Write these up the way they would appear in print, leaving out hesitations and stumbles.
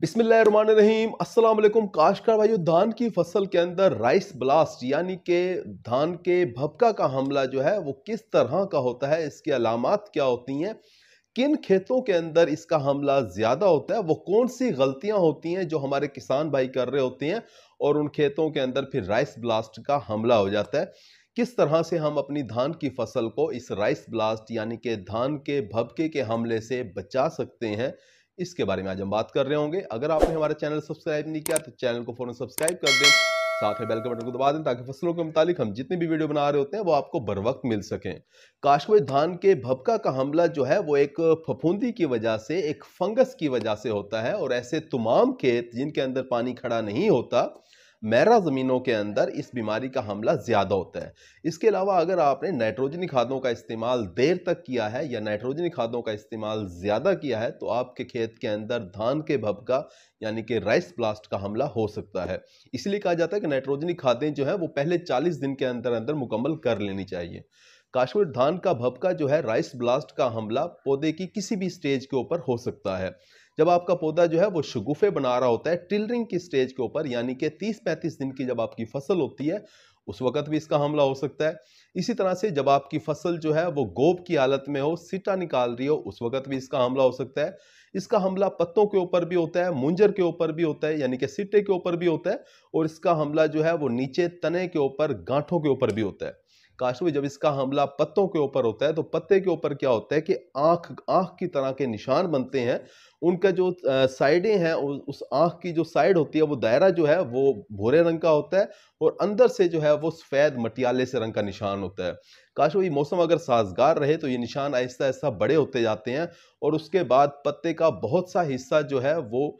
बिस्मिल्लाहिर्रहमानिर्रहीम, अस्सलाम वालेकुम काश्तकार भाइयों। धान की फसल के अंदर राइस ब्लास्ट यानी के धान के भपका का हमला जो है वो किस तरह का होता है, इसकी अलामत क्या होती हैं, किन खेतों के अंदर इसका हमला ज़्यादा होता है, वो कौन सी गलतियां होती हैं जो हमारे किसान भाई कर रहे होते हैं और उन खेतों के अंदर फिर राइस ब्लास्ट का हमला हो जाता है, किस तरह से हम अपनी धान की फसल को इस राइस ब्लास्ट यानी के धान के भपके के हमले से बचा सकते हैं, इसके बारे में आज हम बात कर रहे होंगे। अगर आपने हमारा चैनल सब्सक्राइब नहीं किया तो चैनल को फौरन सब्सक्राइब कर दें, साथ में बेल के बटन को दबा दें ताकि फसलों के मुतालिक हम जितनी भी वीडियो बना रहे होते हैं वो आपको बर वक्त मिल सकें। काश्तकार, धान के भपका का हमला जो है वो एक फफूंदी की वजह से, एक फंगस की वजह से होता है और ऐसे तमाम खेत जिनके अंदर पानी खड़ा नहीं होता, मैरा ज़मीनों के अंदर इस बीमारी का हमला ज़्यादा होता है। इसके अलावा अगर आपने नाइट्रोजनी खादों का इस्तेमाल देर तक किया है या नाइट्रोजनी खादों का इस्तेमाल ज़्यादा किया है तो आपके खेत के अंदर धान के भपका यानी कि राइस ब्लास्ट का हमला हो सकता है। इसलिए कहा जाता है कि नाइट्रोजनी खादें जो है वो पहले 40 दिन के अंदर अंदर मुकम्मल कर लेनी चाहिए। काश्तकार, धान का भपका जो है राइस ब्लास्ट का हमला पौधे की किसी भी स्टेज के ऊपर हो सकता है। जब आपका पौधा जो है वो शगुफे बना रहा होता है, टिलरिंग की स्टेज के ऊपर यानी कि 30-35 दिन की जब आपकी फसल होती है उस वक्त भी इसका हमला हो सकता है। इसी तरह से जब आपकी फसल जो है वो गोब की हालत में हो, सिटा निकाल रही हो, उस वक्त भी इसका हमला हो सकता है। इसका हमला पत्तों के ऊपर भी होता है, मुंजर के ऊपर भी होता है यानी कि सिट्टे के ऊपर भी होता है और इसका हमला जो है वो नीचे तने के ऊपर, गांठों के ऊपर भी होता है। काश्तकार, जब इसका हमला पत्तों के ऊपर होता है तो पत्ते के ऊपर क्या होता है कि आँख की तरह के निशान बनते हैं, उनका जो साइडें हैं, उस आँख की जो साइड होती है वो दायरा जो है वो भूरे रंग का होता है और अंदर से जो है वो सफ़ेद मटियाले से रंग का निशान होता है। काश्तकार, ये मौसम अगर साजगार रहे तो ये निशान आहिस्ता आहिस्ता बड़े होते जाते हैं और उसके बाद पत्ते का बहुत सा हिस्सा जो है वो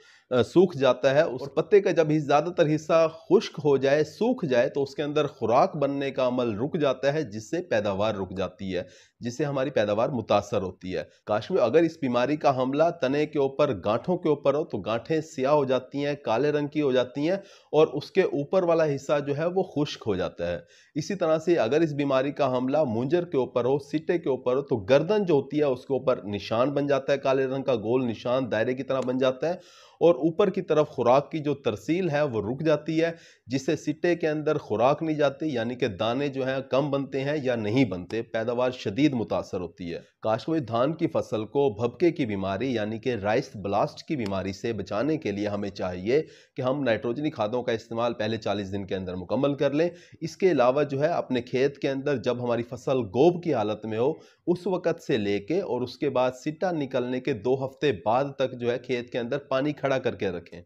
सूख जाता है। उस पत्ते का जब ज़्यादातर हिस्सा खुश्क हो जाए, सूख जाए तो उसके अंदर खुराक बनने का अमल रुक जाता है जिससे पैदावार रुक जाती है, जिससे हमारी पैदावार मुतासर होती है। काश्तकार, अगर इस बीमारी का हमला तने के ऊपर, गांठों के ऊपर हो तो गांठें स्याह हो जाती हैं, काले रंग की हो जाती हैं और उसके ऊपर वाला हिस्सा जो है वो खुश्क हो जाता है। इसी तरह से अगर इस बीमारी का हमला मुंजर के ऊपर हो, सिट्टे के ऊपर हो तो गर्दन जो होती है उसके ऊपर निशान बन जाता है, काले रंग का गोल निशान दायरे की तरह बन जाता है और ऊपर की तरफ खुराक की जो तरसील है वो रुक जाती है जिससे सिट्टे के अंदर खुराक नहीं जाती यानी कि दाने जो हैं कम बनते हैं या नहीं बनते, पैदावार शदीद मुतासर होती है। काश्तकार, धान की फसल को भपके की बीमारी यानी कि राइस ब्लास्ट की बीमारी से बचाने के लिए हमें चाहिए कि हम नाइट्रोजनी खादों का इस्तेमाल पहले 40 दिन के अंदर मुकम्मल कर लें। इसके अलावा जो है अपने खेत के अंदर जब हमारी फसल गोब की हालत में हो उस वक़्त से लेके और उसके बाद सिट्टा निकलने के 2 हफ्ते बाद तक जो है खेत के अंदर पानी खड़ा करके रखें।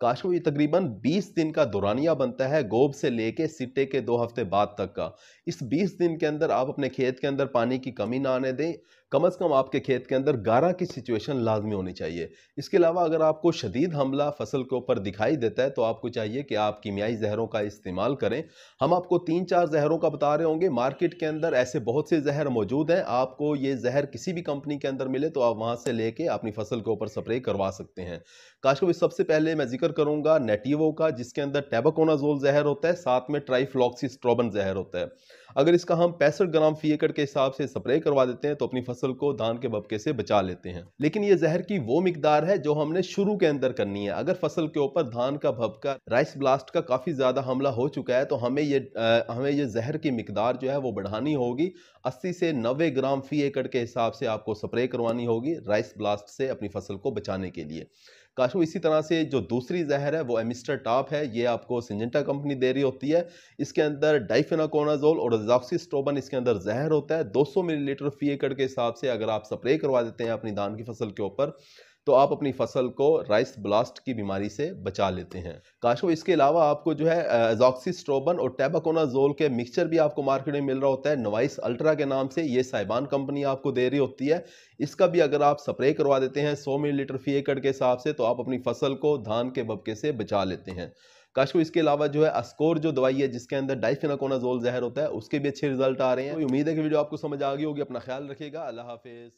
काश्तकार, ये तकरीबन 20 दिन का दौरानिया बनता है गोब से लेके सिट्टे के 2 हफ्ते बाद तक का। इस 20 दिन के अंदर आप अपने खेत के अंदर पानी की कमी ना आने दें, कम से कम आपके खेत के अंदर गारा की सिचुएशन लाजमी होनी चाहिए। इसके अलावा अगर आपको शदीद हमला फसल के ऊपर दिखाई देता है तो आपको चाहिए कि आप कीमियाई जहरों का इस्तेमाल करें। हम आपको 3-4 जहरों का बता रहे होंगे, मार्केट के अंदर ऐसे बहुत से जहर मौजूद हैं। आपको ये जहर किसी भी कंपनी के अंदर मिले तो आप वहाँ से लेके अपनी फसल के ऊपर स्प्रे करवा सकते हैं। काश्तकार, सबसे पहले मैं जिक्र करूंगा नेटिवो का, जिसके अंदर टेबुकोनाजोल जहर होता है, साथ में ट्राइफ्लोक्सीस्ट्रोबिन जहर होता है। अगर इसका हम 65 ग्राम फी एकड़ के हिसाब से स्प्रे करवा देते हैं तो अपनी फसल को धान के भपके से बचा लेते हैं। लेकिन ये जहर की वो मिकदार है जो हमने शुरू के अंदर करनी है। अगर फसल के ऊपर धान का भपका, राइस ब्लास्ट का काफ़ी ज़्यादा हमला हो चुका है तो हमें ये जहर की मिकदार जो है वो बढ़ानी होगी। 80 से 90 ग्राम फी एकड़ के हिसाब से आपको स्प्रे करवानी होगी राइस ब्लास्ट से अपनी फसल को बचाने के लिए। काश्तकार, इसी तरह से जो दूसरी जहर है वो एमिस्टर टॉप है, ये आपको सिंजेंटा कंपनी दे रही होती है। इसके अंदर डिफेनोकोनाजोल और एजॉक्सीस्ट्रोबिन इसके अंदर जहर होता है। 200 मिलीलीटर फी एकड़ के हिसाब से अगर आप स्प्रे करवा देते हैं अपनी धान की फसल के ऊपर तो आप अपनी फसल को राइस ब्लास्ट की बीमारी से बचा लेते हैं। काश्तकार, इसके अलावा आपको जो है एजॉक्सीस्ट्रोबिन और टेबुकोनाजोल के मिक्सचर भी आपको मार्केट में मिल रहा होता है नोवाइस अल्ट्रा के नाम से, ये साइबान कंपनी आपको दे रही होती है। इसका भी अगर आप स्प्रे करवा देते हैं 100 मिलीलीटर फी एकड़ के हिसाब से तो आप अपनी फसल को धान के भपके से बचा लेते हैं। काश्तकार, इसके अलावा जो है अस्कोर जो दवाई है जिसके अंदर डाइफेनाकोनाजोल जहर होता है उसके भी अच्छे रिजल्ट आ रहे हैं। उम्मीद है कि वीडियो आपको समझ आ गई होगी। अपना ख्याल रखिएगा। अल्लाह हाफिज़।